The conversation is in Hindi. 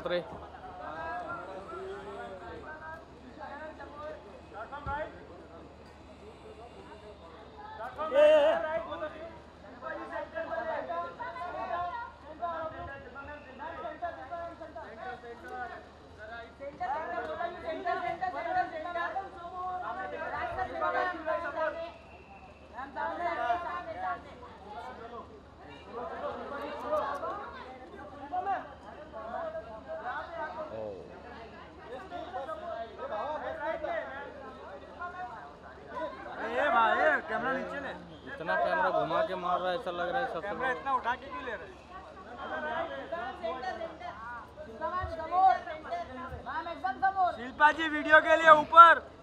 मात्र इतना कैमरा घुमा के मार रहा है, ऐसा लग रहा है कैमरा इतना उठा के क्यों ले रहा है। शिल्पा जी वीडियो के लिए ऊपर।